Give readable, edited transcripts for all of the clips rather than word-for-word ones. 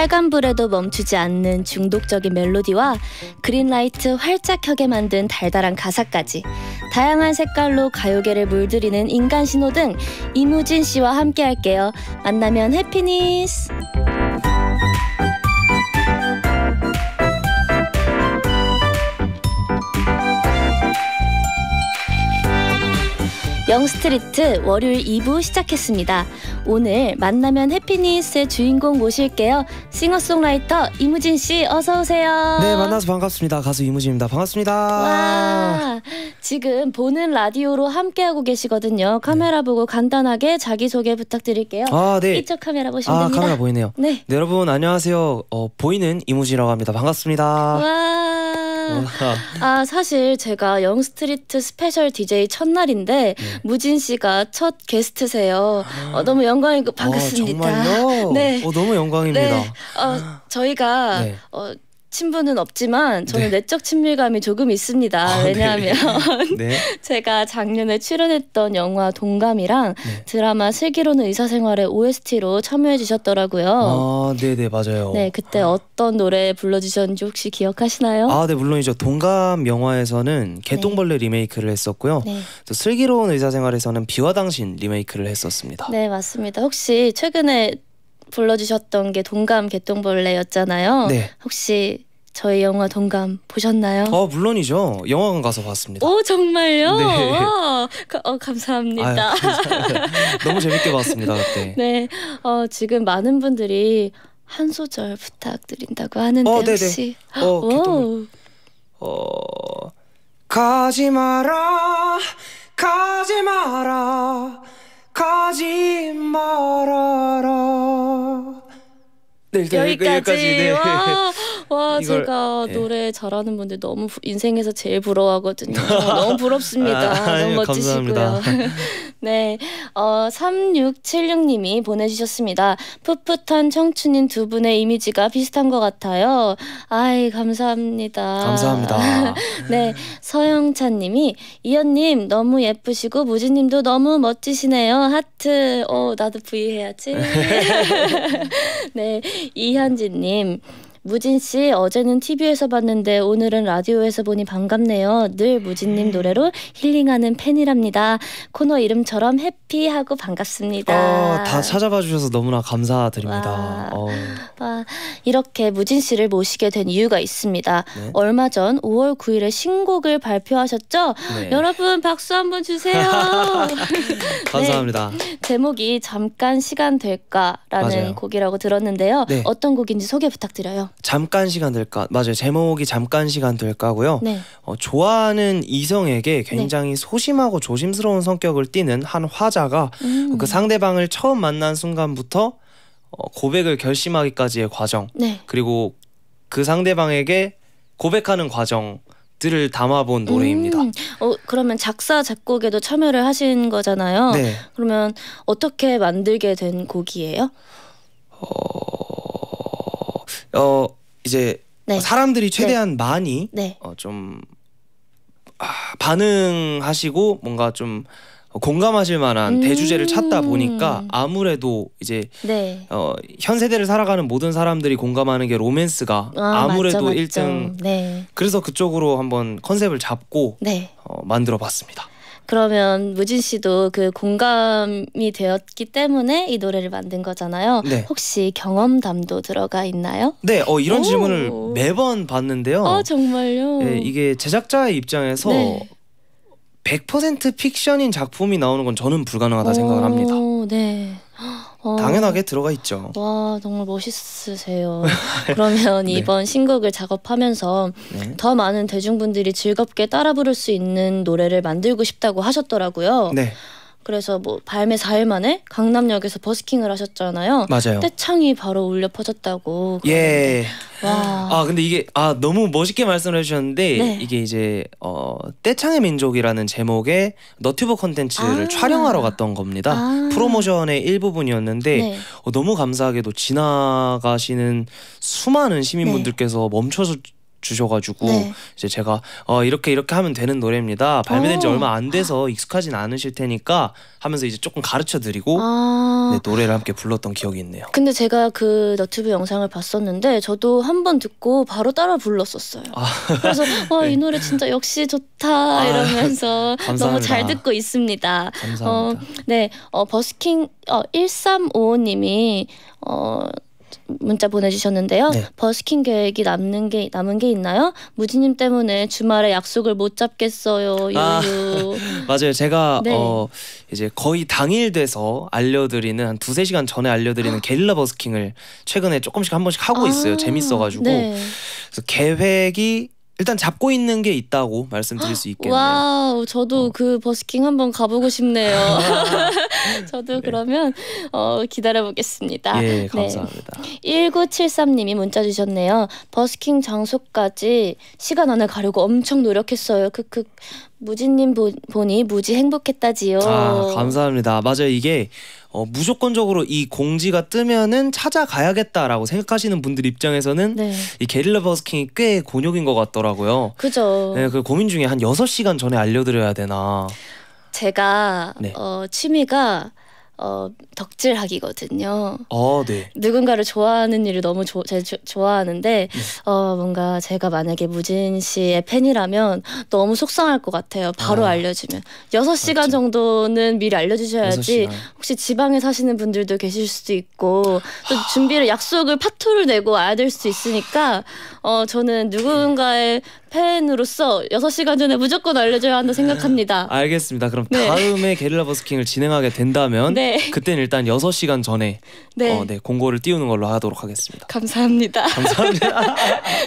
빨간불에도 멈추지 않는 중독적인 멜로디와 그린라이트 활짝 켜게 만든 달달한 가사까지 다양한 색깔로 가요계를 물들이는 인간 신호등, 이무진 씨와 함께 할게요. 만나면 해피니스! 영스트리트 월요일 2부 시작했습니다. 오늘 만나면 해피니스의 주인공 모실게요. 싱어송라이터 이무진 씨 어서 오세요. 네, 만나서 반갑습니다. 가수 이무진입니다. 반갑습니다. 와, 지금 보는 라디오로 함께하고 계시거든요. 카메라 보고 간단하게 자기소개 부탁드릴게요. 아, 네. 이쪽 카메라 보시면 됩니다. 카메라 보이네요. 네. 네, 여러분 안녕하세요. 보이는 이무진이라고 합니다. 반갑습니다. 와. 아, 사실 제가 영스트리트 스페셜 DJ 첫날인데 무진 씨가 첫 게스트세요. 너무 영광이고 반갑습니다. 정말요? 네. 너무 영광입니다. 네. 저희가 네. 친분은 없지만 저는 네. 내적 친밀감이 조금 있습니다. 왜냐하면 네. 제가 작년에 출연했던 영화 동감이랑 네. 드라마 슬기로운 의사생활의 OST로 참여해 주셨더라고요. 아, 네네 맞아요. 네, 그때 어떤 노래 불러주셨는지 혹시 기억하시나요? 아, 네 물론이죠. 동감 영화에서는 개똥벌레 네. 리메이크를 했었고요. 네. 또 슬기로운 의사생활에서는 비와 당신 리메이크를 했었습니다. 네 맞습니다. 혹시 최근에 불러주셨던 게 동감 개똥벌레였잖아요. 네. 혹시 저희 영화 동감 보셨나요? 물론이죠. 영화관 가서 봤습니다. 오 정말요? 네. 와, 감사합니다. 아유, 감사합니다. 너무 재밌게 봤습니다 그때. 네. 지금 많은 분들이 한 소절 부탁드린다고 하는데 혹시 개똥벌레. 가지 마라 가지 마라 가지 말아라. 네, 여기까지. 네. 와 이걸, 제가 네. 노래 잘하는 분들 너무 인생에서 제일 부러워하거든요. 너무 부럽습니다. 너무 멋지시고요. 네, 3676님이 보내주셨습니다. 풋풋한 청춘인 두 분의 이미지가 비슷한 것 같아요. 아이 감사합니다. 감사합니다. 네, 서영찬님이 이현님 너무 예쁘시고 무진님도 너무 멋지시네요. 하트. 나도 V 해야지. 네, 이현진님. 무진씨 어제는 TV에서 봤는데 오늘은 라디오에서 보니 반갑네요. 늘 무진님 노래로 힐링하는 팬이랍니다. 코너 이름처럼 해피하고 반갑습니다. 다 찾아봐 주셔서 너무나 감사드립니다. 이렇게 무진씨를 모시게 된 이유가 있습니다. 네? 얼마 전 5월 9일에 신곡을 발표하셨죠? 네. 여러분 박수 한번 주세요. 감사합니다. 네. 제목이 잠깐 시간 될까라는 맞아요. 곡이라고 들었는데요. 네. 어떤 곡인지 소개 부탁드려요. 잠깐 시간 될까. 맞아요. 제목이 잠깐 시간 될까고요. 네. 좋아하는 이성에게 굉장히 네. 소심하고 조심스러운 성격을 띠는 한 화자가 그 상대방을 처음 만난 순간부터 고백을 결심하기까지의 과정 네. 그리고 그 상대방에게 고백하는 과정들을 담아본 노래입니다. 그러면 작사 작곡에도 참여를 하신 거잖아요. 네. 그러면 어떻게 만들게 된 곡이에요? 이제 네. 사람들이 최대한 네. 많이 네. 좀 반응하시고 뭔가 좀 공감하실 만한 대주제를 찾다 보니까 아무래도 이제 네. 현 세대를 살아가는 모든 사람들이 공감하는 게 로맨스가 아무래도 맞죠. 1등 네. 그래서 그쪽으로 한번 컨셉을 잡고 네. 만들어봤습니다. 그러면 무진 씨도 그 공감이 되었기 때문에 이 노래를 만든 거잖아요. 네. 혹시 경험담도 들어가 있나요? 네, 이런 질문을 매번 받는데요. 정말요? 네, 이게 제작자의 입장에서 네. 100% 픽션인 작품이 나오는 건 저는 불가능하다 생각을 합니다. 네. 당연하게 들어가 있죠. 와 정말 멋있으세요. 그러면 네. 이번 신곡을 작업하면서 네. 더 많은 대중분들이 즐겁게 따라 부를 수 있는 노래를 만들고 싶다고 하셨더라고요. 네. 그래서 뭐 발매 4일 만에 강남역에서 버스킹을 하셨잖아요. 맞아요. 떼창이 바로 울려 퍼졌다고. 예. 와. 근데 이게 너무 멋있게 말씀해 주셨는데 네. 이게 이제 떼창의 민족이라는 제목의 너튜브 콘텐츠를 촬영하러 갔던 겁니다. 프로모션의 일부분이었는데 네. 너무 감사하게도 지나가시는 수많은 시민분들께서 네. 멈춰서 주셔가지고 네. 이제 제가 이렇게 하면 되는 노래입니다. 발매된 지 얼마 안 돼서 익숙하진 않으실 테니까 하면서 이제 조금 가르쳐드리고 네, 노래를 함께 불렀던 기억이 있네요. 근데 제가 그 너튜브 영상을 봤었는데 저도 한번 듣고 바로 따라 불렀었어요. 그래서 와, 이 노래 진짜 역시 좋다 이러면서 너무 잘 듣고 있습니다. 감사합니다. 네, 버스킹 1355님이 문자 보내주셨는데요. 네. 버스킹 계획이 남은 게 있나요? 무진님 때문에 주말에 약속을 못 잡겠어요. 맞아요. 제가 네. 이제 거의 당일 돼서 알려드리는 한 2~3시간 전에 알려드리는 게릴라 버스킹을 최근에 조금씩 한 번씩 하고 있어요. 재밌어가지고 네. 그래서 계획이 일단 잡고 있는 게 있다고 말씀드릴 수 있겠네요. 와우, 저도 그 버스킹 한번 가보고 싶네요. 저도 네. 그러면 기다려보겠습니다. 예, 감사합니다. 네. 1973님이 문자 주셨네요. 버스킹 장소까지 시간 안에 가려고 엄청 노력했어요. 무진님 보니 무지 행복했다지요. 감사합니다. 맞아요. 이게 무조건적으로 이 공지가 뜨면은 찾아가야겠다라고 생각하시는 분들 입장에서는 네. 이 게릴라 버스킹이 꽤 곤욕인 것 같더라고요. 그죠. 네, 그 고민 중에 한 6시간 전에 알려드려야 되나. 제가 네. 취미가 덕질하기거든요. 네. 누군가를 좋아하는 일을 너무 좋아하는데 네. 뭔가 제가 만약에 무진 씨의 팬이라면 너무 속상할 것 같아요. 바로 알려주면 6시간 맞죠? 정도는 미리 알려주셔야지 6시간. 혹시 지방에 사시는 분들도 계실 수도 있고 또 준비를 약속을 파투를 내고 와야 될 수도 있으니까 저는 누군가의 팬으로서 6시간 전에 무조건 알려줘야 한다 생각합니다. 알겠습니다. 그럼 네. 다음에 게릴라 버스킹을 진행하게 된다면 네. 그때는 일단 6시간 전에 네. 네, 공고를 띄우는 걸로 하도록 하겠습니다. 감사합니다. 감사합니다.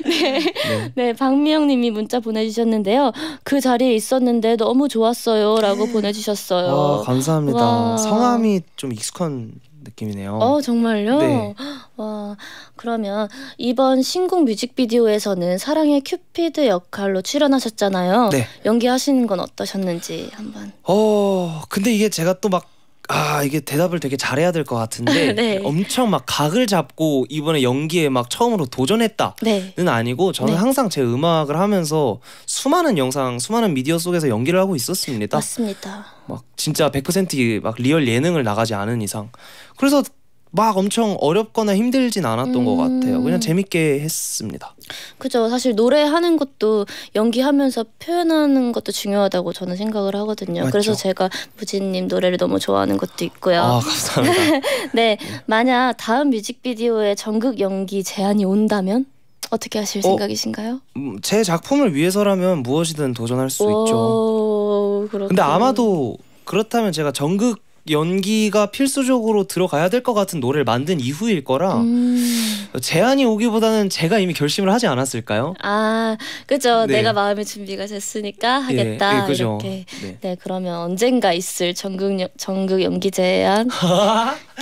네. 네. 네, 박미영 님이 문자 보내주셨는데요. 그 자리에 있었는데 너무 좋았어요 라고 보내주셨어요. 감사합니다. 성함이 좀 익숙한 느낌이네요. 정말요? 네. 와, 그러면 이번 신곡 뮤직비디오에서는 사랑의 큐피드 역할로 출연하셨잖아요. 네. 연기하시는 건 어떠셨는지 한번. 근데 이게 제가 또 막 이게 대답을 되게 잘해야 될 것 같은데 네. 엄청 막 각을 잡고 이번에 연기에 막 처음으로 도전했다는 네. 아니고 저는 네. 항상 제 음악을 하면서 수많은 영상, 수많은 미디어 속에서 연기를 하고 있었습니다. 맞습니다. 막 진짜 100% 막 리얼 예능을 나가지 않은 이상 그래서 막 엄청 어렵거나 힘들진 않았던 것 같아요. 그냥 재밌게 했습니다. 그죠. 사실 노래하는 것도 연기하면서 표현하는 것도 중요하다고 저는 생각을 하거든요. 맞죠? 그래서 제가 무진님 노래를 너무 좋아하는 것도 있고요. 감사합니다. 네, 만약 다음 뮤직비디오에 전극 연기 제안이 온다면 어떻게 하실 생각이신가요? 제 작품을 위해서라면 무엇이든 도전할 수 있죠. 그렇군요. 근데 아마도 그렇다면 제가 전극 연기가 필수적으로 들어가야 될 것 같은 노래를 만든 이후일 거라 제안이 오기보다는 제가 이미 결심을 하지 않았을까요? 그죠. 네. 내가 마음의 준비가 됐으니까 하겠다. 예, 그죠. 이렇게. 네. 네, 그러면 언젠가 있을 전극 연기 제안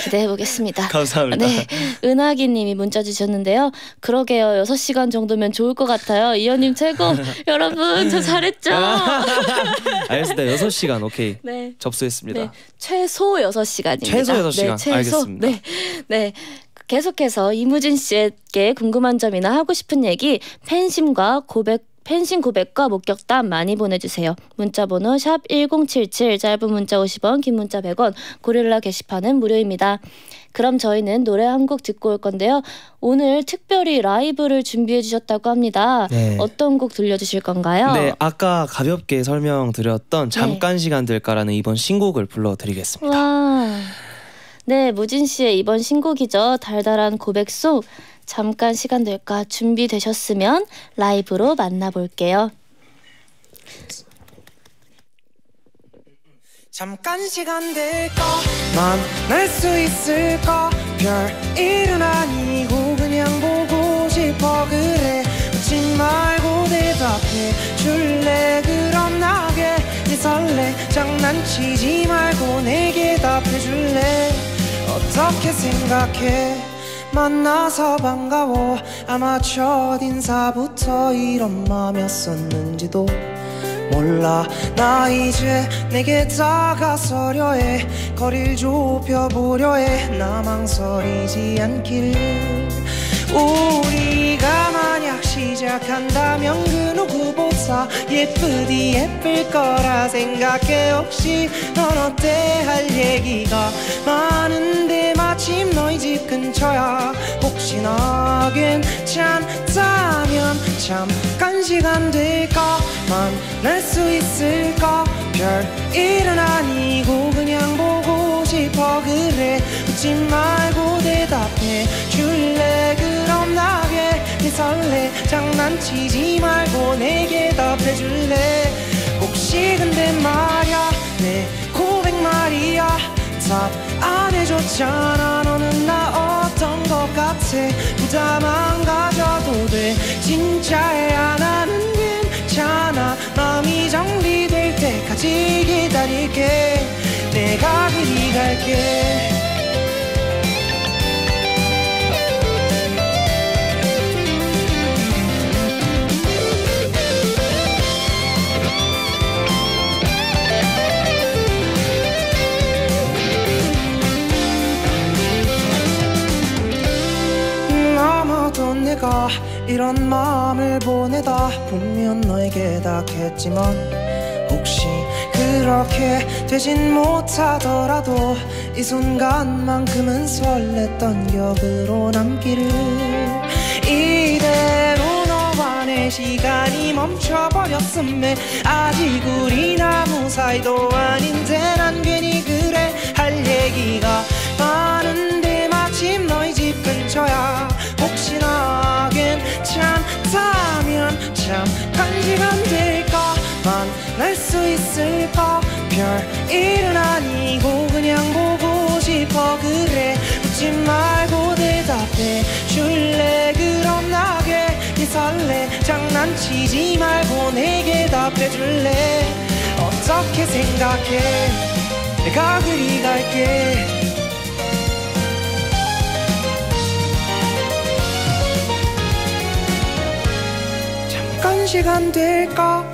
기대해보겠습니다. 감사합니다. 네, 은하기님이 문자 주셨는데요. 그러게요. 6시간 정도면 좋을 것 같아요. 이현님 최고. 여러분 저 잘했죠? 알겠습니다. 6시간 오케이. 네. 접수했습니다. 네. 최소 6시간입니다. 최소 6시간. 네, 최소. 알겠습니다. 네. 네. 계속해서 이무진 씨에게 궁금한 점이나 하고 싶은 얘기, 팬심 고백과 목격담 많이 보내주세요. 문자번호 샵 1077, 짧은 문자 50원, 긴 문자 100원, 고릴라 게시판은 무료입니다. 그럼 저희는 노래 한 곡 듣고 올 건데요. 오늘 특별히 라이브를 준비해 주셨다고 합니다. 네. 어떤 곡 들려주실 건가요? 네, 아까 가볍게 설명드렸던 잠깐 시간 될까라는 이번 신곡을 불러드리겠습니다. 네, 무진 씨의 이번 신곡이죠. 달달한 고백 속 잠깐 시간 될까 준비되셨으면 라이브로 만나볼게요. 잠깐 시간 될까 만날 수 있을까 별일은 아니고 그냥 보고 싶어 그래 웃지 말고 대답해 줄래 그럼 나게 네 설레 장난치지 말고 내게 답해줄래 어떻게 생각해 만나서 반가워 아마 첫 인사부터 이런 맘이었었는지도 몰라 나 이제 내게 다가서려 해 거리를 좁혀보려 해 나 망설이지 않길 우리가 만약 시작한다면 그 누구보다 예쁘디 예쁠 거라 생각해. 혹시 넌 어때 할 얘기가 많은데 마침 너희 집 근처야. 혹시 너 괜찮다면 잠깐 시간 될까 만날 수 있을까. 별일은 아니고 그냥 보고 싶어. 그래 웃지 말고 대답해 줄래. 그럼 나게 네 설레 장난치지 말고 내게 답해줄래. 혹시 근데 말야 내 고백 말이야 답 안 해줬잖아. 너는 나 어떤 것 같아. 부담 안 가져도 돼. 진짜야 나는 괜찮아. 마음이 정리될 때까지 기다릴게. 내가 그리 갈게. 내가 이런 마음을 보내다 보면 너에게 닿겠지만 혹시 그렇게 되진 못하더라도 이 순간만큼은 설렜던 기억으로 남기를. 이대로 너와 내 시간이 멈춰버렸음에 아직 우리나 무사히도 아닌데 난 괜히 그래 할 얘기가 많은데 마침 너희 집 근처야. 혹시나 괜찮다면 잠깐 시간 될까 만날 수 있을까. 별일은 아니고 그냥 보고 싶어. 그래 웃지 말고 대답해 줄래. 그럼 나게 네 설레 장난치지 말고 내게 답해줄래. 어떻게 생각해 내가 그리 갈게. 잠깐 시간 될까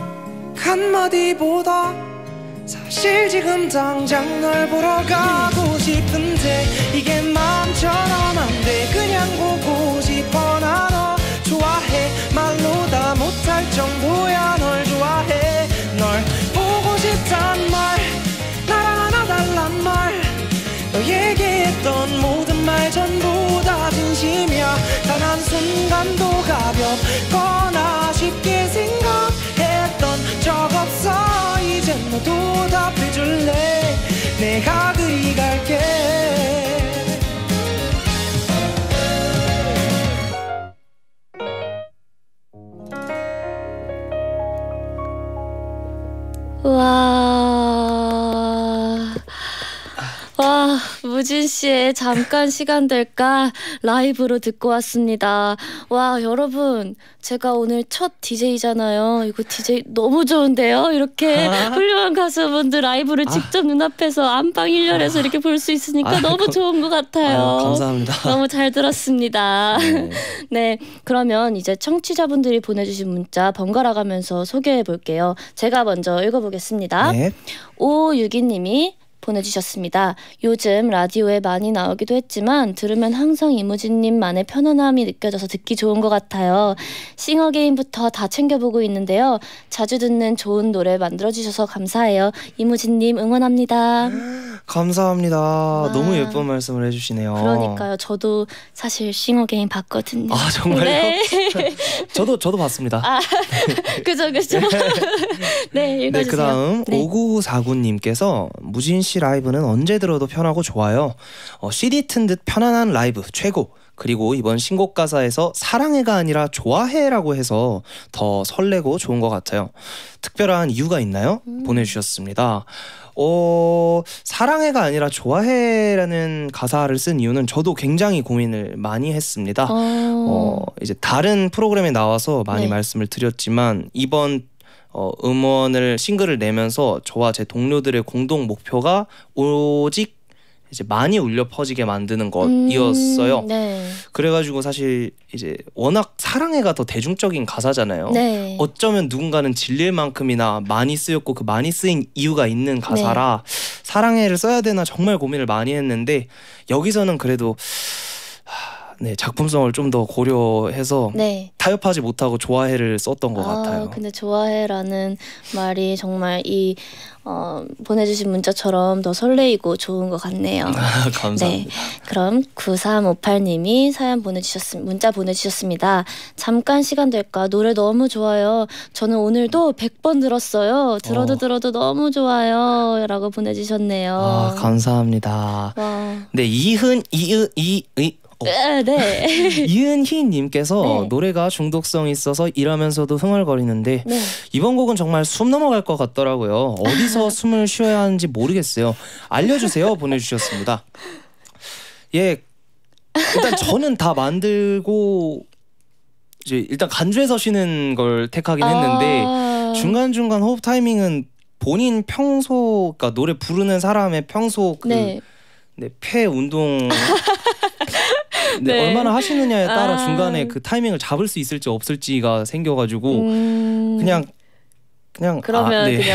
한마디보다 사실 지금 당장 널 보러 가고 싶은데 이게 마음처럼 안 돼. 그냥 보고 싶어. 나 너 좋아해. 말로 다 못할 정도야. 널 좋아해. 널 보고 싶단 말 나랑 안아달란 말 너에게 했던 모든 말 전부 다 진심이야. 단 한순간도 가볍거나 쉽게 생각했던 적 없어. 이젠 너도 답해줄래. 내가 그리 갈게. 와, 무진 씨의 잠깐 시간 될까 라이브로 듣고 왔습니다. 와, 여러분 제가 오늘 첫 DJ잖아요. 이거 DJ 너무 좋은데요. 이렇게 훌륭한 가수분들 라이브를 직접 눈앞에서 안방 1열에서 이렇게 볼 수 있으니까 너무 좋은 것 같아요. 감사합니다. 너무 잘 들었습니다. 네, 그러면 이제 청취자분들이 보내주신 문자 번갈아 가면서 소개해 볼게요. 제가 먼저 읽어보겠습니다. 네. 562님이 보내주셨습니다. 요즘 라디오에 많이 나오기도 했지만 들으면 항상 이무진님만의 편안함이 느껴져서 듣기 좋은 것 같아요. 싱어게인부터 다 챙겨보고 있는데요. 자주 듣는 좋은 노래 만들어주셔서 감사해요. 이무진님 응원합니다. 감사합니다. 와. 너무 예쁜 말씀을 해주시네요. 그러니까요. 저도 사실 싱어게인 봤거든요. 아 정말요? 네. 저도 봤습니다. 아, 그죠 그죠. 네 읽어주세요. 네, 그다음 네. 5949님께서 무진씨 라이브는 언제 들어도 편하고 좋아요. CD 튼 듯 편안한 라이브 최고. 그리고 이번 신곡 가사에서 사랑해가 아니라 좋아해라고 해서 더 설레고 좋은 것 같아요. 특별한 이유가 있나요? 보내주셨습니다. 사랑해가 아니라 좋아해라는 가사를 쓴 이유는 저도 굉장히 고민을 많이 했습니다. 이제 다른 프로그램에 나와서 많이 네. 말씀을 드렸지만 이번 음원을 싱글을 내면서 저와 제 동료들의 공동 목표가 오직 이제 많이 울려 퍼지게 만드는 것이었어요. 네. 그래가지고 사실 이제 워낙 사랑해가 더 대중적인 가사잖아요. 네. 어쩌면 누군가는 질릴 만큼이나 많이 쓰였고 그 많이 쓰인 이유가 있는 가사라 네. 사랑해를 써야 되나 정말 고민을 많이 했는데 여기서는 그래도 네, 작품성을 좀 더 고려해서 네. 타협하지 못하고 좋아해를 썼던 것 같아요. 근데 좋아해라는 말이 정말 이 보내주신 문자처럼 더 설레이고 좋은 것 같네요. 감사합니다. 네, 그럼 9358님이 사연 문자 보내주셨습니다. 잠깐 시간 될까? 노래 너무 좋아요. 저는 오늘도 100번 들었어요. 들어도 너무 좋아요. 라고 보내주셨네요. 감사합니다. 네, 이은희님께서 네. 노래가 중독성이 있어서 일하면서도 흥얼거리는데 네. 이번 곡은 정말 숨 넘어갈 것 같더라고요. 어디서 숨을 쉬어야 하는지 모르겠어요. 알려주세요. 보내주셨습니다. 예, 일단 저는 다 만들고 이제 일단 간주해서 쉬는 걸 택하긴 했는데 중간중간 호흡 타이밍은 본인 평소, 그러니까 노래 부르는 사람의 평소 폐 운동 얼마나 하시느냐에 따라 중간에 그 타이밍을 잡을 수 있을지 없을지가 생겨가지고 그러면 그냥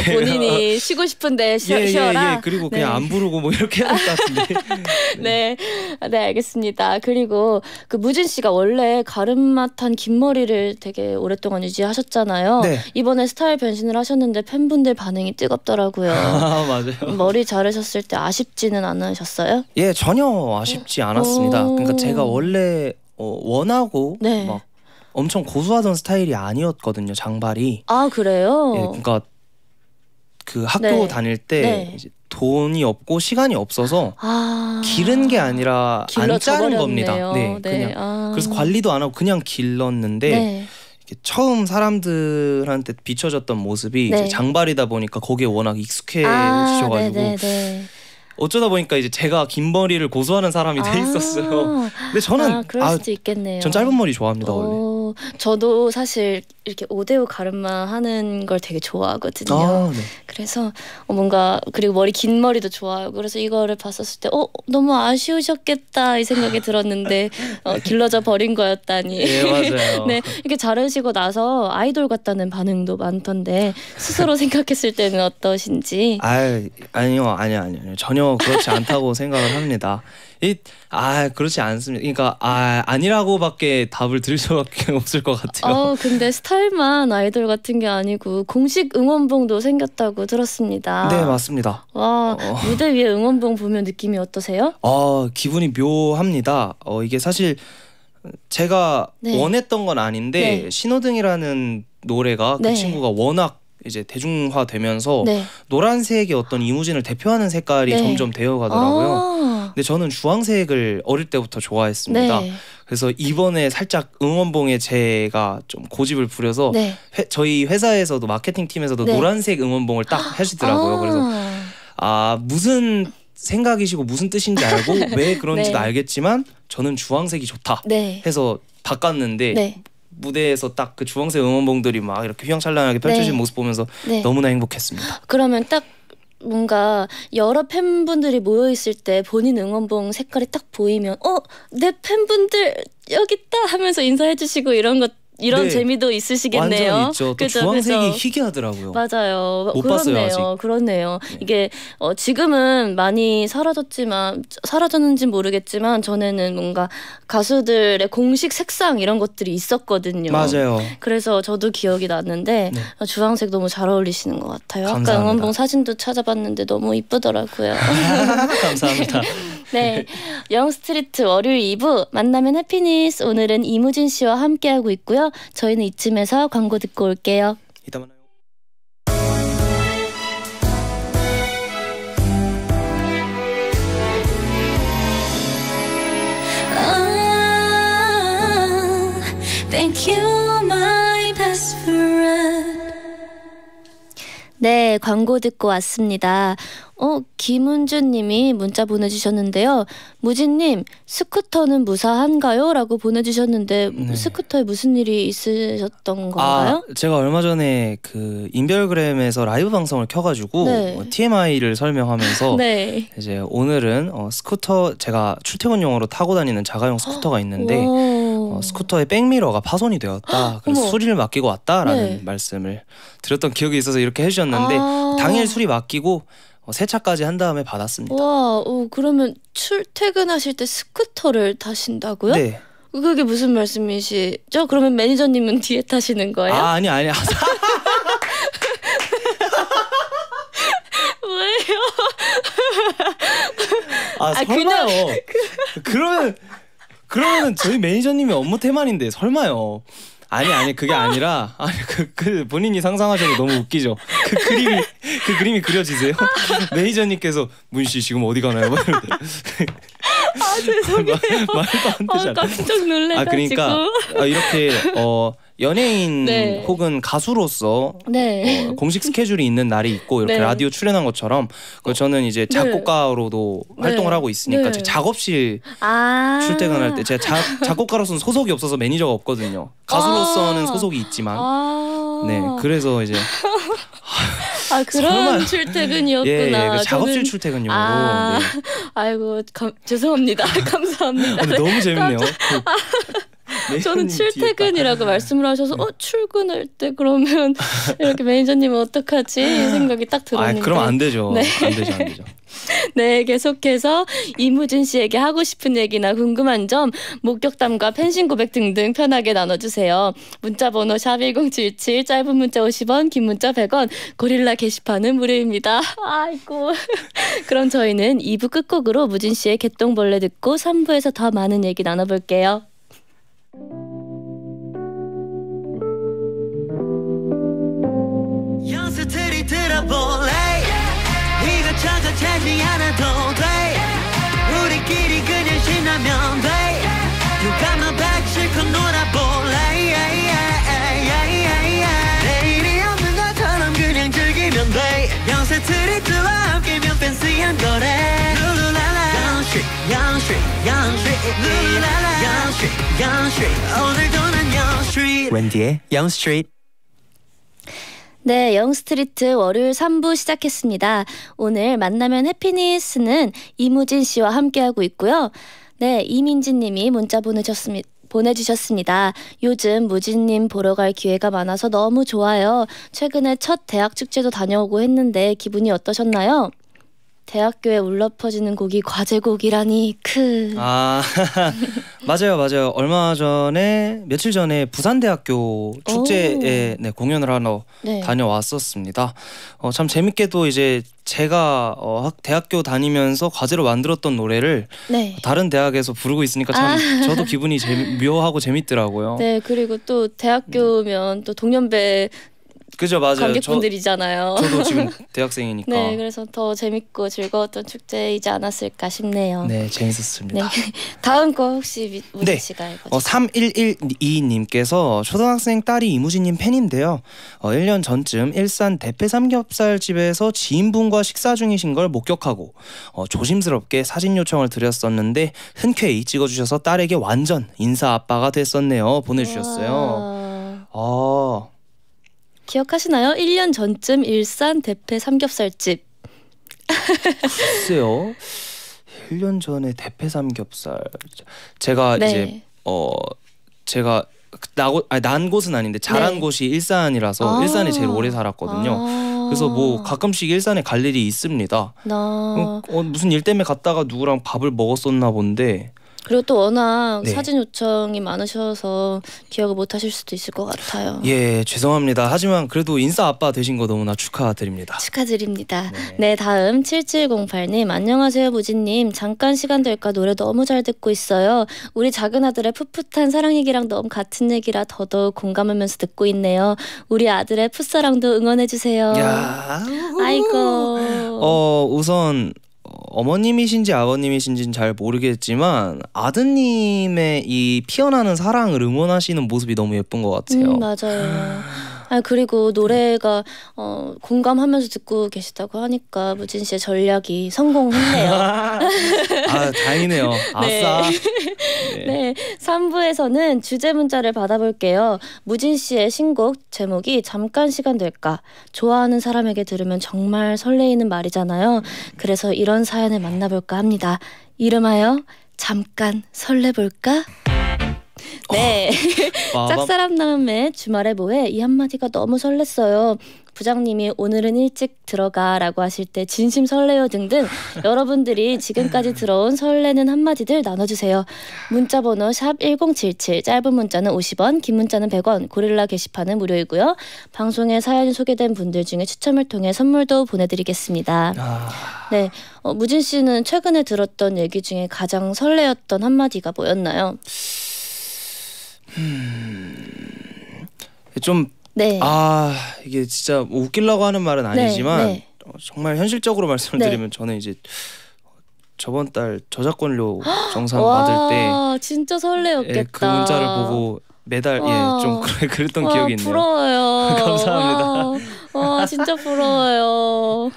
본인이 쉬고 싶은데 쉬어라. 그리고 그냥 안 부르고 뭐 이렇게 해야 될 것 같은데. 네, 알겠습니다. 그리고 그 무진 씨가 원래 가르마탄 긴 머리를 되게 오랫동안 유지하셨잖아요. 이번에 스타일 변신을 하셨는데 팬분들 반응이 뜨겁더라고요. 맞아요. 머리 자르셨을 때 아쉽지는 않으셨어요? 예, 전혀 아쉽지 않았습니다. 그러니까 제가 원래 원하고 막 엄청 고수하던 스타일이 아니었거든요, 장발이. 그래요? 예, 그러니까 그 학교 다닐 때 이제 돈이 없고 시간이 없어서 기른 게 아니라 안 자른 겁니다. 그냥 그래서 관리도 안 하고 그냥 길렀는데 이렇게 처음 사람들한테 비춰졌던 모습이 이제 장발이다 보니까 거기에 워낙 익숙해지셔가지고 어쩌다 보니까 이제 제가 긴 머리를 고수하는 사람이 돼 있었어요. 근데 저는 그럴 수도 있겠네요. 전 짧은 머리 좋아합니다, 원래. 저도 사실 이렇게 5대5 가르마 하는 걸 되게 좋아하거든요. 그래서 뭔가, 그리고 머리 긴 머리도 좋아하고, 그래서 이거를 봤었을 때 너무 아쉬우셨겠다 이 생각이 들었는데 길러져 버린 거였다니. 맞아요. 이렇게 자르시고 나서 아이돌 같다는 반응도 많던데 스스로 생각했을 때는 어떠신지? 아니요, 전혀 그렇지 않다고 생각을 합니다. 그렇지 않습니다. 그러니까 아니라고밖에 답을 드릴 수밖에 없을 것 같아요. 근데 스타일만 아이돌 같은 게 아니고 공식 응원봉도 생겼다고 들었습니다. 네, 맞습니다. 무대 위에 응원봉 보면 느낌이 어떠세요? 기분이 묘합니다. 이게 사실 제가 원했던 건 아닌데 신호등이라는 노래가 그 친구가 워낙 이제 대중화되면서 노란색의 어떤 이무진을 대표하는 색깔이 점점 되어가더라고요. 근데 저는 주황색을 어릴 때부터 좋아했습니다. 그래서 이번에 살짝 응원봉에 제가 좀 고집을 부려서 저희 회사에서도 마케팅팀에서도 노란색 응원봉을 딱 하시더라고요. 그래서 무슨 생각이시고 무슨 뜻인지 알고 왜 그런지도 알겠지만 저는 주황색이 좋다 해서 바꿨는데 무대에서 딱 그 주황색 응원봉들이 막 이렇게 휘황찬란하게 펼쳐진 모습 보면서 너무나 행복했습니다. 그러면 딱 뭔가 여러 팬분들이 모여 있을 때 본인 응원봉 색깔이 딱 보이면 내 팬분들 여기 있다 하면서 인사해 주시고 이런 재미도 있으시겠네요. 완전 있죠. 또 주황색이 희귀하더라고요. 맞아요. 못 봤어요 아직. 그렇네요. 이게 지금은 많이 사라졌는지 모르겠지만 전에는 뭔가 가수들의 공식 색상 이런 것들이 있었거든요. 맞아요. 그래서 저도 기억이 났는데 주황색 너무 잘 어울리시는 것 같아요. 감사합니다. 아까 응원봉 사진도 찾아봤는데 너무 이쁘더라고요. 감사합니다. 네, 영스트리트 월요일 2부 만나면 해피니스, 오늘은 이무진 씨와 함께하고 있고요. 저희는 이쯤에서 광고 듣고 올게요. 이따 만나요. Thank you my best friend. 네, 광고 듣고 왔습니다. 김은주님이 문자 보내주셨는데요. 무진님, 스쿠터는 무사한가요? 라고 보내주셨는데 스쿠터에 무슨 일이 있으셨던 건가요? 제가 얼마 전에 그 인별그램에서 라이브 방송을 켜가지고 TMI를 설명하면서 이제 오늘은 스쿠터, 제가 출퇴근용으로 타고 다니는 자가용 스쿠터가 있는데 스쿠터의 백미러가 파손이 되었다. 그래서 수리를 맡기고 왔다라는 말씀을 드렸던 기억이 있어서 이렇게 해주셨는데 당일 수리 맡기고 세차까지 한 다음에 받았습니다. 그러면 출퇴근하실 때 스쿠터를 타신다고요? 그게 무슨 말씀이시죠? 그러면 매니저님은 뒤에 타시는 거예요? 아, 아니, 아니. 왜요? 아, 설마요. 그냥... 그러면 저희 매니저님이 업무 태만인데 설마요. 아니 그게 아니라 그 본인이 상상하셔도 너무 웃기죠. 그 그림이 그려지세요? 매니저님께서 문씨 지금 어디 가나요? 아 죄송해요. 말도 안 되잖아요. 깜짝 놀래가지고. 아 그러니까 이렇게 연예인 네. 혹은 가수로서 네. 공식 스케줄이 있는 날이 있고 이렇게 네. 라디오 출연한 것처럼 저는 이제 작곡가로도 네. 활동을 하고 있으니까 네. 제 작업실 출퇴근할 때 제가 작곡가로서는 소속이 없어서 매니저가 없거든요. 가수로서는 소속이 있지만 네 그래서 이제 아 그런 출퇴근이었구나. 예, 작업실 저는... 출퇴근용으로. 네. 아이고 죄송합니다. 감사합니다. 네. 너무 재밌네요. 저는 출퇴근이라고 말씀을 하셔서 출근할 때 그러면 이렇게 매니저님은 어떡하지? 이 생각이 딱 들었는데. 아, 그럼 안 되죠. 네. 안 되죠. 네, 계속해서 이무진 씨에게 하고 싶은 얘기나 궁금한 점, 목격담과 팬심 고백 등등 편하게 나눠주세요. 문자번호 샵1077, 짧은 문자 50원, 긴 문자 100원, 고릴라 게시판은 무료입니다. 아이고. 그럼 저희는 2부 끝곡으로 무진 씨의 개똥벌레 듣고 3부에서 더 많은 얘기 나눠볼게요. 영스트리트라 볼래 이거 저거 재지 않아도 돼 우리끼리 그냥 신나면 돼 누가 막 박실컷 놀아볼래 내일이 없는 것처럼 그냥 즐기면 돼 영스트리트와 함께면 팬시한 거래 웬디의 영스트리트. 네, 영스트리트 월요일 3부 시작했습니다. 오늘 만나면 해피니스는 이무진 씨와 함께하고 있고요. 네, 이민진 님이 문자 보내주셨습니다. 요즘 무진님 보러 갈 기회가 많아서 너무 좋아요. 최근에 첫 대학 축제도 다녀오고 했는데 기분이 어떠셨나요? 대학교에 울려퍼지는 곡이 과제곡이라니 크. 아 맞아요. 며칠 전에 부산대학교 축제에 네, 공연을 하러 네. 다녀왔었습니다. 참 재밌게도 이제 제가 대학교 다니면서 과제로 만들었던 노래를 네. 다른 대학에서 부르고 있으니까 참 저도 기분이 묘하고 재밌더라고요. 네 그리고 또 대학교면 또 동년배 그죠 맞아요. 관객분들이잖아요. 저도 지금 대학생이니까. 네, 그래서 더 재밌고 즐거웠던 축제이지 않았을까 싶네요. 네, 재밌었습니다. 네. 다음 거 혹시 무진 씨가 읽어주세요. 3112님께서 초등학생 딸이 이무진님 팬인데요. 1년 전쯤 일산 대패 삼겹살집에서 지인분과 식사 중이신 걸 목격하고 조심스럽게 사진 요청을 드렸었는데 흔쾌히 찍어주셔서 딸에게 완전 인사 아빠가 됐었네요. 보내주셨어요. 기억하시나요? 1년 전쯤 일산 대패 삼겹살집. 글쎄요. 1년 전에 대패 삼겹살. 제가 네. 이제 제가 난 곳은 아닌데 자란 네. 곳이 일산이라서 일산에 제일 오래 살았거든요. 그래서 뭐 가끔씩 일산에 갈 일이 있습니다. 무슨 일 때문에 갔다가 누구랑 밥을 먹었었나 본데. 그리고 또 워낙 네. 사진 요청이 많으셔서 기억을 못하실 수도 있을 것 같아요. 예, 죄송합니다. 하지만 그래도 인싸 아빠 되신 거 너무나 축하드립니다. 축하드립니다. 네, 다음 7708님 안녕하세요 무진님. 잠깐 시간 될까 노래 너무 잘 듣고 있어요. 우리 작은 아들의 풋풋한 사랑 얘기랑 너무 같은 얘기라 더더욱 공감하면서 듣고 있네요. 우리 아들의 풋사랑도 응원해주세요. 야, 아이고. 우선 어머님이신지 아버님이신지는 잘 모르겠지만 아드님의 이 피어나는 사랑을 응원하시는 모습이 너무 예쁜 것 같아요. 맞아요. 그리고 노래가 공감하면서 듣고 계시다고 하니까 무진 씨의 전략이 성공했네요. 다행이네요. 아싸. 네. 네, 3부에서는 주제 문자를 받아볼게요. 무진 씨의 신곡 제목이 잠깐 시간 될까. 좋아하는 사람에게 들으면 정말 설레이는 말이잖아요. 그래서 이런 사연을 만나볼까 합니다. 이름하여 잠깐 설레볼까? 네. 짝사랑남의 주말에 뭐해? 이 한마디가 너무 설렜어요. 부장님이 오늘은 일찍 들어가라고 하실 때 진심 설레요 등등 여러분들이 지금까지 들어온 설레는 한마디들 나눠주세요. 문자번호 샵1077 짧은 문자는 50원 긴 문자는 100원 고릴라 게시판은 무료이고요. 방송에 사연이 소개된 분들 중에 추첨을 통해 선물도 보내드리겠습니다. 네, 무진 씨는 최근에 들었던 얘기 중에 가장 설레였던 한마디가 뭐였나요? 좀 네. 아 이게 진짜 뭐 웃기려고 하는 말은 아니지만 네. 정말 현실적으로 말씀을 네. 드리면 저는 이제 저번 달 저작권료 정산 받을 때 진짜 설레었겠다. 예, 그 문자를 보고 매달 예, 좀 그랬던 기억이 있네요. 부러워요. 감사합니다. 와 진짜 부러워요.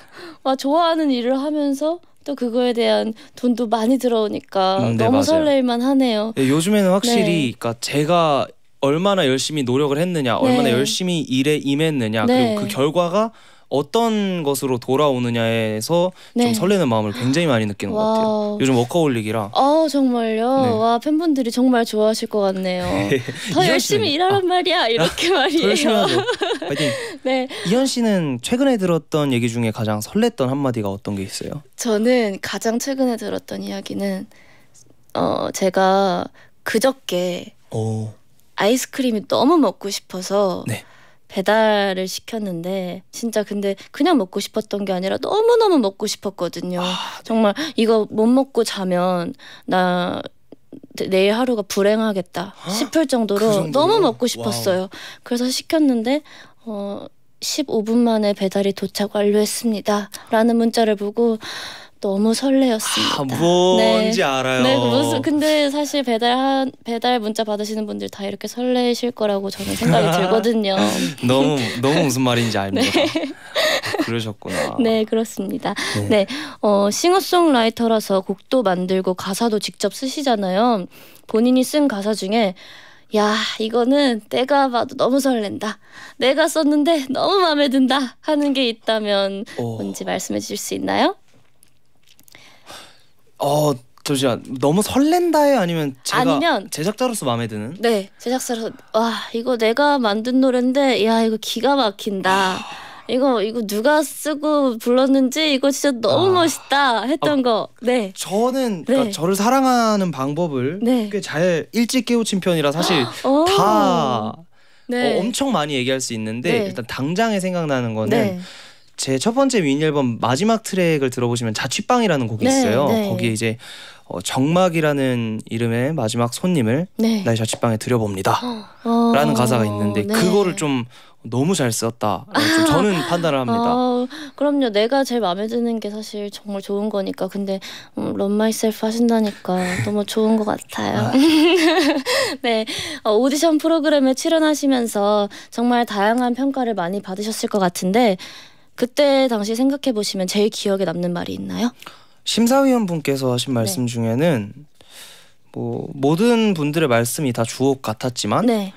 와 좋아하는 일을 하면서 또 그거에 대한 돈도 많이 들어오니까 네, 너무 맞아요. 설레일만 하네요. 예, 요즘에는 확실히 네. 그러니까 제가 얼마나 열심히 노력을 했느냐, 네. 얼마나 열심히 일에 임했느냐, 네. 그리고 그 결과가 어떤 것으로 돌아오느냐에서 네. 좀 설레는 마음을 굉장히 많이 느끼는 와우. 것 같아요. 요즘 워커홀릭이라. 아 정말요? 네. 와 팬분들이 정말 좋아하실 것 같네요. 더 열심히 일하란 말이야 이렇게 말이에요. 더 열심히 하죠. 파이팅. 네. 이현 씨는 최근에 들었던 얘기 중에 가장 설렜던 한마디가 어떤 게 있어요? 저는 가장 최근에 들었던 이야기는 제가 그저께 오. 아이스크림이 너무 먹고 싶어서 네. 배달을 시켰는데 진짜 근데 그냥 먹고 싶었던 게 아니라 너무너무 먹고 싶었거든요. 아, 정말 이거 못 먹고 자면 나 내일 하루가 불행하겠다 싶을 정도로 그 너무 먹고 싶었어요. 와우. 그래서 시켰는데 15분 만에 배달이 도착 완료했습니다 라는 문자를 보고 너무 설레었습니다. 아, 뭔지 네. 알아요. 네, 무슨 근데 사실 배달 문자 받으시는 분들 다 이렇게 설레실 거라고 저는 생각이 들거든요. 너무 무슨 말인지 압니다. 네. 그러셨구나. 네, 그렇습니다. 네, 싱어송라이터라서 곡도 만들고 가사도 직접 쓰시잖아요. 본인이 쓴 가사 중에 야 이거는 내가 봐도 너무 설렌다 내가 썼는데 너무 마음에 든다 하는 게 있다면 뭔지 말씀해 주실 수 있나요? 잠시만 너무 설렌다에 아니면 제가 아니면, 제작자로서 마음에 드는? 네 제작자로서 와 이거 내가 만든 노래인데 야 이거 기가 막힌다 이거 누가 쓰고 불렀는지 이거 진짜 너무 멋있다 했던 거. 네. 저는 그러니까 네. 저를 사랑하는 방법을 네. 꽤 잘 일찍 깨우친 편이라 사실 다 네. 엄청 많이 얘기할 수 있는데 네. 일단 당장에 생각나는 거는 네. 제 첫 번째 미니앨범 마지막 트랙을 들어보시면 자취방이라는 곡이 네, 있어요. 네. 거기에 이제 정막이라는 이름의 마지막 손님을 네. 나의 자취방에 들여봅니다 라는 가사가 있는데 네. 그거를 좀 너무 잘 썼다 저는 판단을 합니다. 그럼요. 내가 제일 마음에 드는 게 사실 정말 좋은 거니까. 근데 Love Myself 하신다니까 너무 좋은 것 같아요. 네, 오디션 프로그램에 출연하시면서 정말 다양한 평가를 많이 받으셨을 것 같은데 그때 당시 생각해보시면 제일 기억에 남는 말이 있나요? 심사위원분께서 하신 말씀 네. 중에는 뭐 모든 분들의 말씀이 다 주옥 같았지만 네.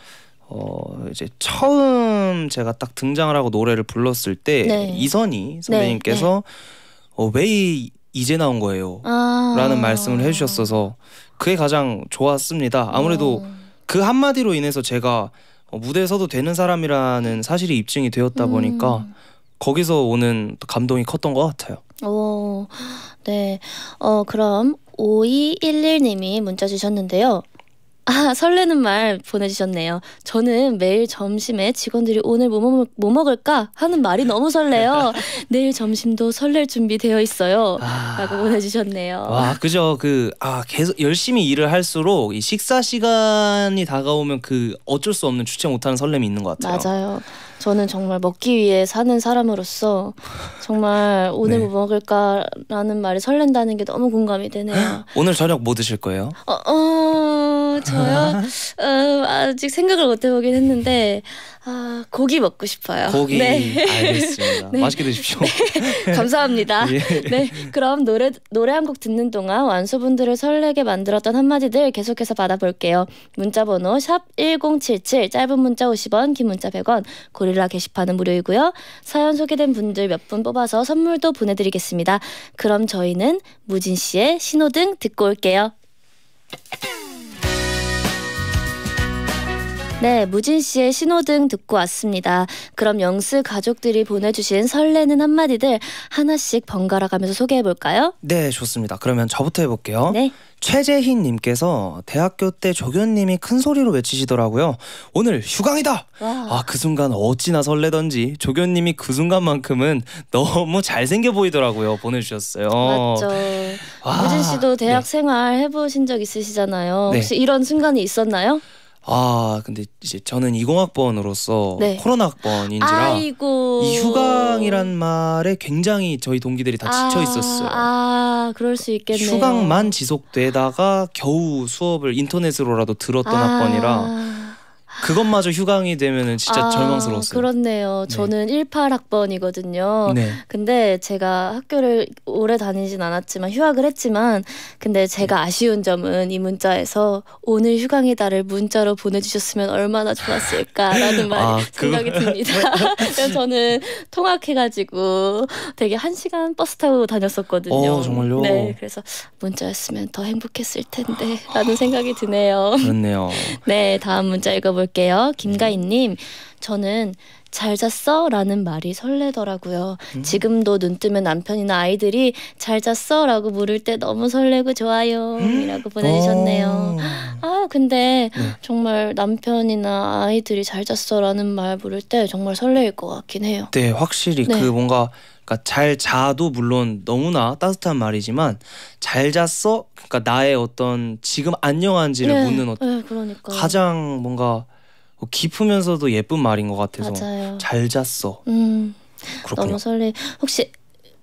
이제 처음 제가 딱 등장을 하고 노래를 불렀을 때 네. 이선희 선배님께서 네. 네. 왜 이제 나온 거예요? 라는 말씀을 해주셨어서 그게 가장 좋았습니다. 아무래도 그 한마디로 인해서 제가 무대에서도 되는 사람이라는 사실이 입증이 되었다 보니까 거기서 오는 감동이 컸던 것 같아요. 오, 네. 그럼 5211님이 문자 주셨는데요. 아, 설레는 말 보내주셨네요. 저는 매일 점심에 직원들이 오늘 뭐 먹을까 하는 말이 너무 설레요. 내일 점심도 설렐 준비되어 있어요. 라고 보내주셨네요. 와, 그죠. 계속 열심히 일을 할수록 이 식사 시간이 다가오면 그 어쩔 수 없는 주체 못하는 설렘이 있는 것 같아요. 맞아요. 저는 정말 먹기 위해 사는 사람으로서 정말 오늘 네. 뭐 먹을까라는 말이 설렌다는 게 너무 공감이 되네요. 오늘 저녁 뭐 드실 거예요? 저요? 아직 생각을 못 해보긴 했는데 고기 먹고 싶어요. 고기 네. 알겠습니다. 네. 맛있게 드십시오. 네. 감사합니다. 예. 네, 그럼 노래 한 곡 듣는 동안 완수분들을 설레게 만들었던 한마디들 계속해서 받아볼게요. 문자번호 샵1077 짧은 문자 50원 긴 문자 100원 고릴라 게시판은 무료이고요. 사연 소개된 분들 몇 분 뽑아서 선물도 보내드리겠습니다. 그럼 저희는 무진 씨의 신호등 듣고 올게요. 네, 무진 씨의 신호등 듣고 왔습니다. 그럼 영스 가족들이 보내주신 설레는 한마디들 하나씩 번갈아 가면서 소개해볼까요? 네, 좋습니다. 그러면 저부터 해볼게요. 네. 최재희 님께서 대학교 때 조교님이 큰 소리로 외치시더라고요. 오늘 휴강이다! 아, 그 순간 어찌나 설레던지 조교님이 그 순간만큼은 너무 잘생겨 보이더라고요. 보내주셨어요. 맞죠. 무진 씨도 대학 생활 해보신 적 있으시잖아요. 혹시 이런 순간이 있었나요? 아, 근데 이제 저는 20학번으로서 코로나 학번인지라 이 휴강이란 말에 굉장히 저희 동기들이 다 지쳐 있었어요. 아, 그럴 수 있겠네요. 휴강만 지속되다가 겨우 수업을 인터넷으로라도 들었던 학번이라 그것마저 휴강이 되면은 진짜 절망스러웠어요. 그렇네요. 저는 18학번이거든요. 네. 근데 제가 학교를 오래 다니진 않았지만 휴학을 했지만 근데 제가 아쉬운 점은 이 문자에서 오늘 휴강이다를 문자로 보내주셨으면 얼마나 좋았을까라는 말이 생각이 듭니다. 그래서 저는 통학해가지고 되게 1시간 버스 타고 다녔었거든요. 정말요? 네. 그래서 문자였으면 더 행복했을 텐데 라는 생각이 드네요. 그렇네요. 네. 다음 문자 읽어볼게요. 김가인님, 저는 잘 잤어? 라는 말이 설레더라고요. 지금도 눈뜨면 남편이나 아이들이 잘 잤어? 라고 물을 때 너무 설레고 좋아요. 이라고 보내주셨네요. 아, 근데 정말 남편이나 아이들이 잘 잤어? 라는 말 물을 때 정말 설레일 것 같긴 해요. 네, 확실히 그 뭔가 그러니까 잘 자도 물론 너무나 따뜻한 말이지만 잘 잤어? 그러니까 나의 어떤 지금 안녕한지를 묻는 그러니까. 가장 뭔가 깊으면서도 예쁜 말인 것 같아서 맞아요. 잘 잤어. 그렇군요. 너무 설레. 혹시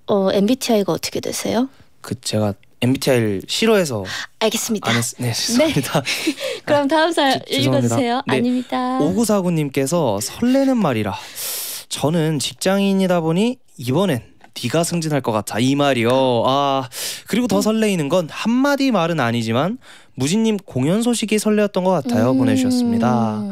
MBTI가 어떻게 되세요? 그 제가 MBTI를 싫어해서 알겠습니다. 네, 죄송합니다. 네. 그럼 다음 사연 읽어주세요. 네. 아닙니다. 5949님께서 설레는 말이라. 저는 직장인이다 보니 이번엔 네가 승진할 것 같아. 이 말이요. 아, 그리고 더 설레이는 건 한마디 말은 아니지만 무진님 공연 소식이 설레었던 것 같아요. 보내주셨습니다.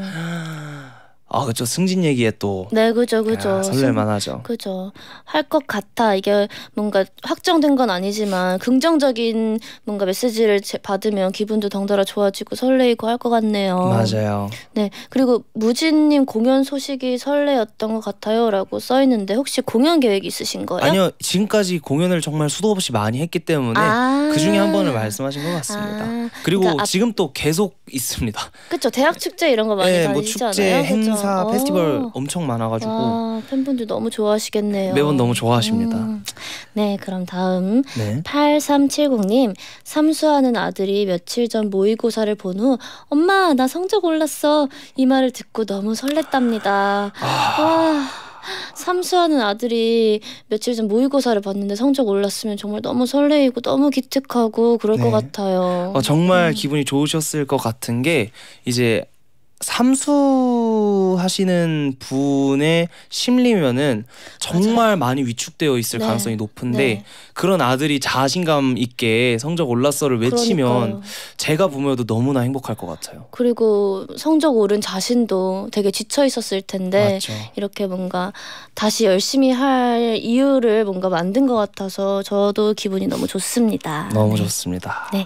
아, 그렇죠. 승진 얘기에 또 그죠. 설렐만하죠. 그죠. 할 것 같아. 이게 뭔가 확정된 건 아니지만 긍정적인 뭔가 메시지를 받으면 기분도 덩달아 좋아지고 설레이고 할 것 같네요. 맞아요. 네. 그리고 무진님 공연 소식이 설레였던 것 같아요라고 써 있는데 혹시 공연 계획 있으신 거예요? 아니요. 지금까지 공연을 정말 수도 없이 많이 했기 때문에 그 중에 한 번을 말씀하신 것 같습니다. 그리고 그러니까 지금 또 계속 있습니다. 그렇죠. 대학 축제 이런 거 많이 다니시잖아요. 축제, 행사. 페스티벌 엄청 많아가지고 팬분들 너무 좋아하시겠네요. 매번 너무 좋아하십니다. 네, 그럼 다음 8370님, 삼수하는 아들이 며칠 전 모의고사를 본 후 엄마 나 성적 올랐어 이 말을 듣고 너무 설렜답니다. 삼수하는 아들이 며칠 전 모의고사를 봤는데 성적 올랐으면 정말 너무 설레이고 너무 기특하고 그럴 것 같아요. 정말 기분이 좋으셨을 것 같은 게 이제 삼수하시는 분의 심리면은 정말 많이 위축되어 있을 가능성이 높은데 그런 아들이 자신감 있게 성적 올랐어를 외치면 제가 부모여도 너무나 행복할 것 같아요. 그리고 성적 오른 자신도 되게 지쳐 있었을 텐데 이렇게 뭔가 다시 열심히 할 이유를 뭔가 만든 것 같아서 저도 기분이 너무 좋습니다. 너무 좋습니다. 네.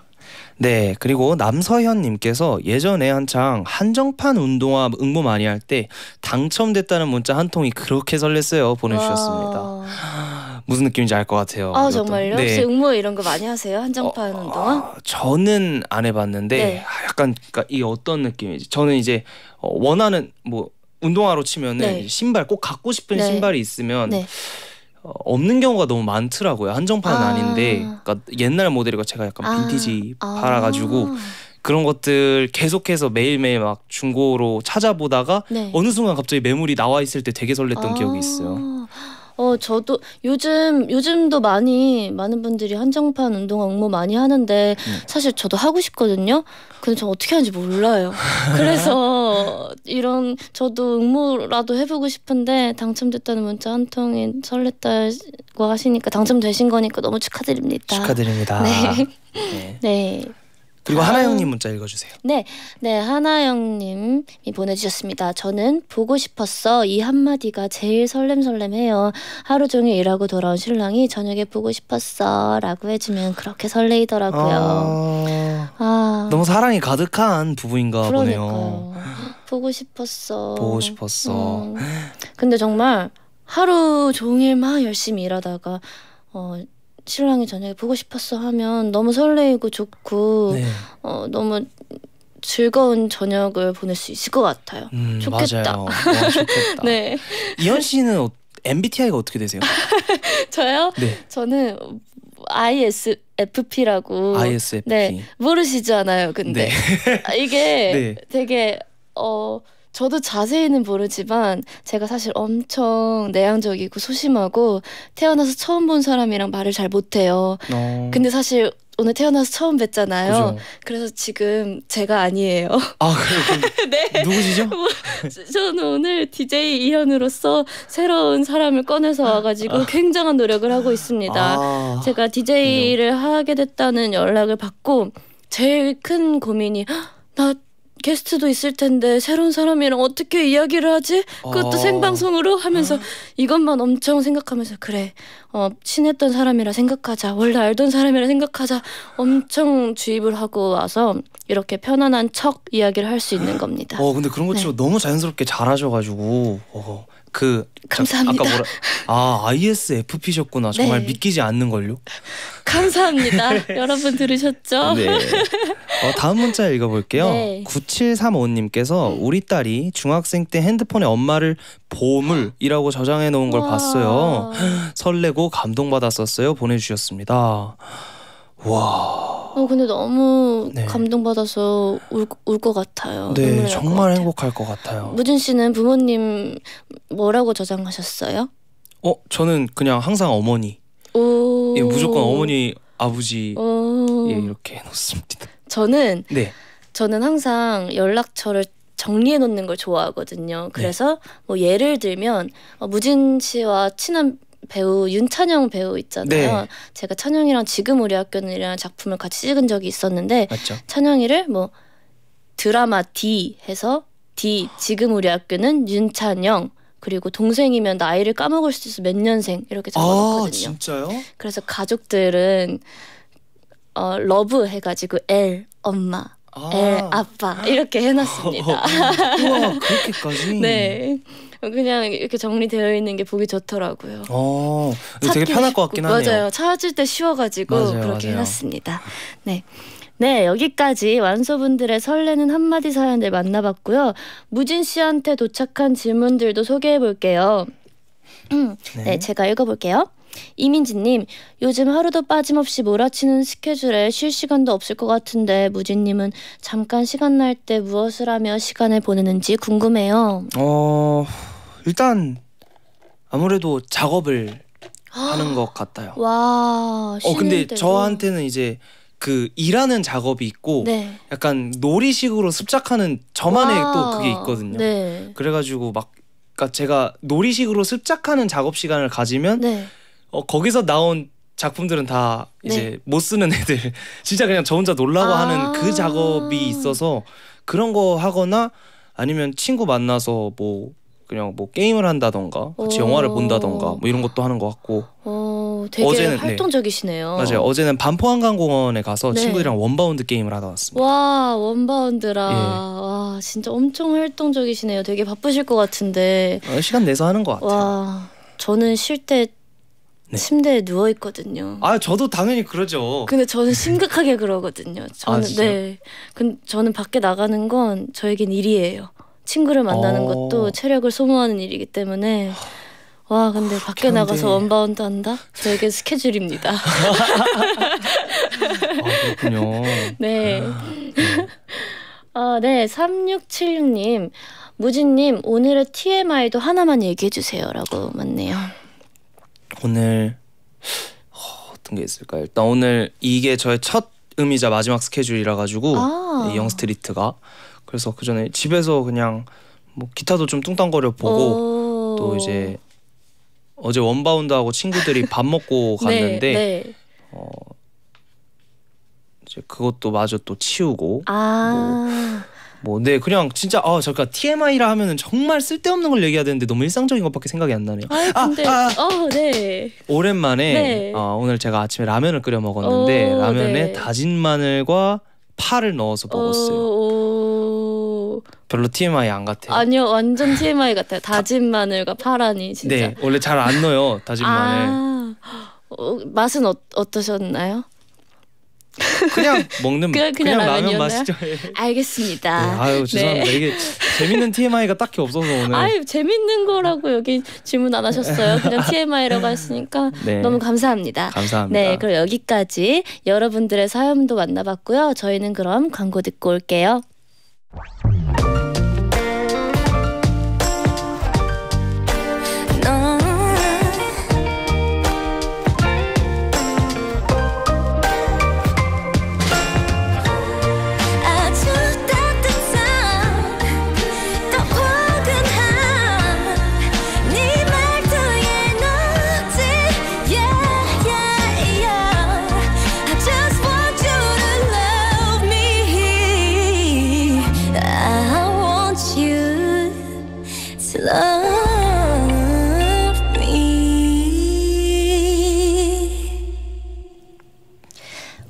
네, 그리고 남서현님께서 예전에 한창 한정판 운동화 응모 많이 할 때 당첨됐다는 문자 한 통이 그렇게 설렜어요. 보내주셨습니다. 무슨 느낌인지 알 것 같아요. 아, 정말요? 혹시 응모 이런 거 많이 하세요? 한정판 운동화? 저는 안 해봤는데 약간 그러니까 이게 어떤 느낌이지? 저는 이제 원하는 뭐 운동화로 치면은 신발 꼭 갖고 싶은 신발이 있으면 없는 경우가 너무 많더라고요. 한정판은 아닌데 그러니까 옛날 모델이고 제가 약간 빈티지 팔아가지고 그런 것들 계속해서 매일매일 막 중고로 찾아보다가 어느 순간 갑자기 매물이 나와 있을 때 되게 설렜던 기억이 있어요. 저도 요즘도 많은 분들이 한정판 운동화 응모 많이 하는데 사실 저도 하고 싶거든요. 근데 전 어떻게 하는지 몰라요. 그래서 이런 저도 응모라도 해보고 싶은데 당첨됐다는 문자 한 통에 설렜다고 하시니까 당첨되신 거니까 너무 축하드립니다. 축하드립니다. 네. 그리고 하나영님 문자 읽어주세요. 네, 하나영님이 보내주셨습니다. 저는 보고 싶었어. 이 한마디가 제일 설렘설렘해요. 하루 종일 일하고 돌아온 신랑이 저녁에 보고 싶었어 라고 해주면 그렇게 설레이더라고요. 너무 사랑이 가득한 부부인가 보네요. 보고 싶었어. 보고 싶었어. 근데 정말 하루 종일 막 열심히 일하다가 신랑이 저녁에 보고 싶었어 하면 너무 설레이고 좋고 네. 너무 즐거운 저녁을 보낼 수 있을 것 같아요. 좋겠다. 맞아요. 와, 좋겠다. 네. 이현 씨는 MBTI가 어떻게 되세요? 저요? 네. 저는 ISFP라고. ISFP. 네. 모르시잖아요, 근데. 네. 이게 네. 되게 저도 자세히는 모르지만 제가 사실 엄청 내향적이고 소심하고 태어나서 처음 본 사람이랑 말을 잘 못해요. 근데 사실 오늘 태어나서 처음 뵀잖아요. 그죠. 그래서 지금 제가 아니에요. 아, 그래요? 네. 누구시죠? 저는 오늘 DJ 이현으로서 새로운 사람을 꺼내서 와가지고 굉장한 노력을 하고 있습니다. 아, 제가 DJ를 그죠. 하게 됐다는 연락을 받고 제일 큰 고민이 나 게스트도 있을 텐데 새로운 사람이랑 어떻게 이야기를 하지? 그것도 생방송으로 하면서 이것만 엄청 생각하면서 그래 친했던 사람이라 생각하자, 원래 알던 사람이라 생각하자 엄청 주입을 하고 와서 이렇게 편안한 척 이야기를 할 수 있는 겁니다. 근데 그런 거 치고 네. 너무 자연스럽게 잘하셔가지고 감사합니다. 아까 ISFP셨구나. 정말 네. 믿기지 않는걸요? 감사합니다. 여러분 들으셨죠? 네. 다음 문자 읽어볼게요. 네. 9735님께서 우리 딸이 중학생 때 핸드폰에 엄마를 보물이라고 저장해놓은 걸 봤어요. 설레고 감동받았었어요. 보내주셨습니다. 와. 근데 너무 네. 감동받아서 울 것 같아요. 네, 정말 행복할 것 같아요. 무진 씨는 부모님 뭐라고 저장하셨어요? 저는 그냥 항상 어머니. 오. 예, 무조건 어머니, 아버지. 오. 예, 이렇게 해놓습니다. 저는 네. 저는 항상 연락처를 정리해 놓는 걸 좋아하거든요. 그래서 네. 뭐 예를 들면 무진 씨와 친한 배우 윤찬영 배우 있잖아요. 네. 제가 찬영이랑 지금 우리 학교는이라는 작품을 같이 찍은 적이 있었는데 맞죠? 찬영이를 뭐 드라마 D 해서 D 지금 우리 학교는 윤찬영 그리고 동생이면 나이를 까먹을 수 있어 몇 년생 이렇게 적어놨거든요. 진짜요? 그래서 가족들은 러브 해가지고 L 엄마 L 아빠 이렇게 해놨습니다. 우와 그렇게까지? 네. 그냥 이렇게 정리되어 있는 게 보기 좋더라고요. 되게 편할 것 같긴 하네요. 맞아요. 찾을 때 쉬워가지고 맞아요, 그렇게 맞아요. 해놨습니다. 네. 네, 여기까지 완소분들의 설레는 한마디 사연들 만나봤고요. 무진 씨한테 도착한 질문들도 소개해볼게요. 네, 제가 읽어볼게요. 이민지님, 요즘 하루도 빠짐없이 몰아치는 스케줄에 쉴 시간도 없을 것 같은데 무진님은 잠깐 시간 날 때 무엇을 하며 시간을 보내는지 궁금해요. 일단 아무래도 작업을 하는 것 같아요. 와, 쉬는 근데 때도. 저한테는 이제 그 일하는 작업이 있고 네. 약간 놀이식으로 습작하는 저만의 또 그게 있거든요. 네. 그래가지고 막 그러니까 제가 놀이식으로 습작하는 작업 시간을 가지면 네. 거기서 나온 작품들은 다 이제 네. 못 쓰는 애들 진짜 그냥 저 혼자 놀라고 하는 그 작업이 있어서 그런 거 하거나 아니면 친구 만나서 뭐 그냥 뭐 게임을 한다던가 같이 영화를 본다던가 뭐 이런 것도 하는 것 같고 되게 어제는, 활동적이시네요. 네. 맞아요. 어제는 반포 한강공원에 가서 네. 친구들이랑 원바운드 게임을 하다 왔습니다. 와 원바운드라. 예. 와 진짜 엄청 활동적이시네요. 되게 바쁘실 것 같은데 시간 내서 하는 것 같아요. 와 저는 쉴 때 네. 침대에 누워 있거든요. 저도 당연히 그러죠. 근데 저는 심각하게 그러거든요. 저는 진짜요? 네. 근데 저는 밖에 나가는 건 저에겐 일이에요. 친구를 만나는 것도 체력을 소모하는 일이기 때문에 와 근데 밖에 나가서 원바운드 한다? 저에겐 스케줄입니다. 그렇군요. 네. 네. 3676님 무진님 오늘의 TMI도 하나만 얘기해 주세요 라고 맞네요. 오늘 어떤 게 있을까요? 일단 오늘 이게 저의 첫 음이자 마지막 스케줄이라 가지고 영스트리트가 그래서 그 전에 집에서 그냥 뭐 기타도 좀 뚱땅거려 보고 또 이제 어제 원바운드하고 친구들이 밥 먹고 갔는데 네, 네. 이제 그것도 마저 또 치우고 네 그냥 진짜 잠깐 TMI라 하면은 정말 쓸데없는 걸 얘기해야 되는데 너무 일상적인 것밖에 생각이 안 나네요. 근데 네. 오랜만에 네. 오늘 제가 아침에 라면을 끓여 먹었는데 라면에 네. 다진 마늘과 파를 넣어서 먹었어요. 별로 TMI 안 같아요. 아니요, 완전 TMI 같아요. 다진 마늘과 파란이 진짜. 네, 원래 잘 안 넣어요, 다진 마늘. 맛은 어떠셨나요? 그냥 먹는 그냥 라면 맛이죠. 알겠습니다. 네, 아유 죄송합니다. 네. 이게 재밌는 TMI가 딱히 없어서 오늘. 아유 재밌는 거라고 여기 질문 안 하셨어요. 그냥 TMI라고 하시니까 네. 너무 감사합니다. 감사합니다. 네, 그럼 여기까지 여러분들의 사연도 만나봤고요. 저희는 그럼 광고 듣고 올게요.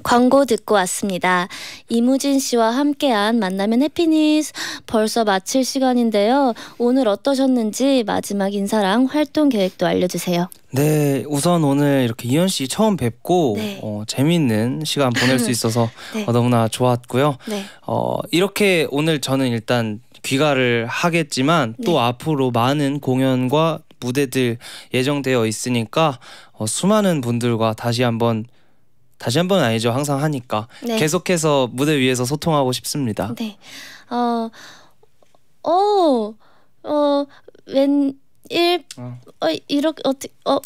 광고 듣고 왔습니다. 이무진 씨와 함께한 만나면 해피니스 벌써 마칠 시간인데요. 오늘 어떠셨는지 마지막 인사랑 활동 계획도 알려주세요. 네, 우선 오늘 이렇게 이현 씨 처음 뵙고 네. 재미있는 시간 보낼 수 있어서 네. 너무나 좋았고요. 네. 이렇게 오늘 저는 일단 귀가를 하겠지만 네. 또 앞으로 많은 공연과 무대들 예정되어 있으니까 수많은 분들과 다시 한번 아니죠. 항상 하니까 네. 계속해서 무대 위에서 소통하고 싶습니다. 네.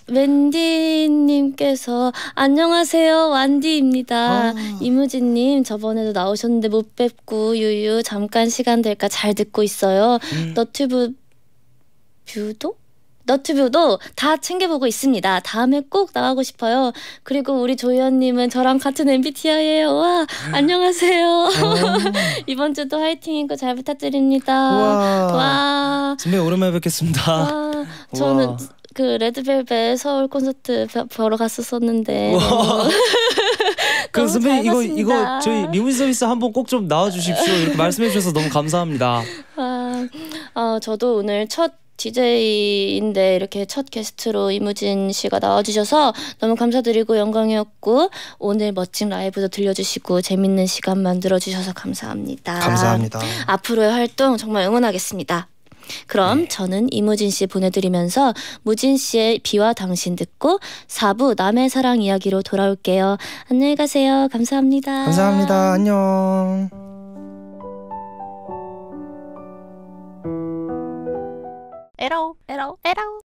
웬디님께서 안녕하세요, 완디입니다. 이무진님 저번에도 나오셨는데 못 뵙고 유유 잠깐 시간 될까 잘 듣고 있어요. 너튜브도 다 챙겨보고 있습니다. 다음에 꼭 나가고 싶어요. 그리고 우리 조이현님은 저랑 같은 MBTI예요. 와 안녕하세요. 이번 주도 화이팅이고 잘 부탁드립니다. 와 선배 오랜만에 뵙겠습니다. 와, 저는 그 레드벨벳 서울 콘서트 보러 갔었었는데. 그 선배님 이거 저희 미문 서비스 한번 꼭 좀 나와주십시오. 이렇게 말씀해 주셔서 너무 감사합니다. 와, 저도 오늘 첫 DJ인데 이렇게 첫 게스트로 이무진 씨가 나와주셔서 너무 감사드리고 영광이었고 오늘 멋진 라이브도 들려주시고 재밌는 시간 만들어주셔서 감사합니다. 감사합니다. 앞으로의 활동 정말 응원하겠습니다. 그럼 네. 저는 이무진 씨 보내드리면서 무진 씨의 비와 당신 듣고 4부 남의 사랑 이야기로 돌아올게요. 안녕히 가세요. 감사합니다. 감사합니다. 안녕. 에라오 에라오 에라오